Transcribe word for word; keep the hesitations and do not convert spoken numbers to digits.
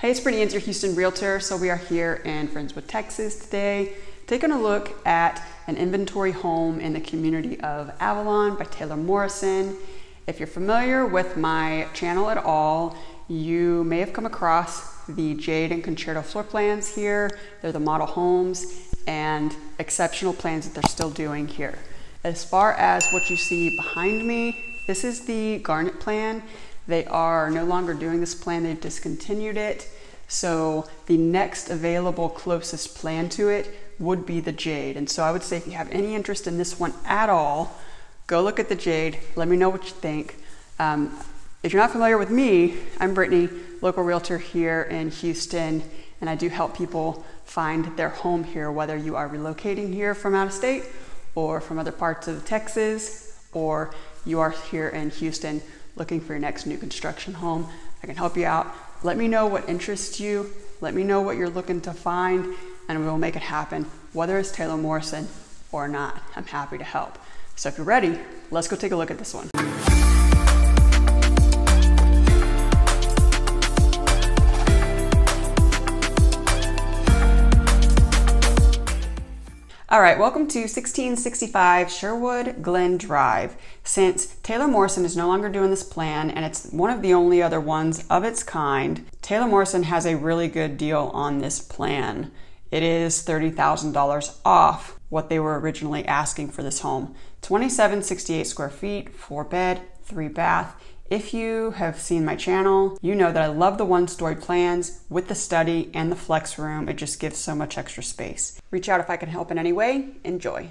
Hey, it's Brittany, it's your Houston Realtor. So we are here in Friendswood, Texas today, taking a look at an inventory home in the community of Avalon by Taylor Morrison. If you're familiar with my channel at all, you may have come across the Jade and Concerto floor plans here. They're the model homes and exceptional plans that they're still doing here. As far as what you see behind me, this is the Garnet plan. They are no longer doing this plan, they've discontinued it. So the next available closest plan to it would be the Jade. And so I would say if you have any interest in this one at all, go look at the Jade, let me know what you think. Um, if you're not familiar with me, I'm Brittany, local realtor here in Houston, and I do help people find their home here, whether you are relocating here from out of state or from other parts of Texas, or you are here in Houston looking for your next new construction home. I can help you out. Let me know what interests you. Let me know what you're looking to find, and we will make it happen, whether it's Taylor Morrison or not. I'm happy to help. So if you're ready, let's go take a look at this one. All right, welcome to sixteen sixty-five Sherwood Glen Drive. Since Taylor Morrison is no longer doing this plan, and it's one of the only other ones of its kind, Taylor Morrison has a really good deal on this plan. It is thirty thousand dollars off what they were originally asking for this home. twenty-seven sixty-eight square feet, four bed, three bath. If you have seen my channel, you know that I love the one-story plans with the study and the flex room. It just gives so much extra space. Reach out if I can help in any way. Enjoy.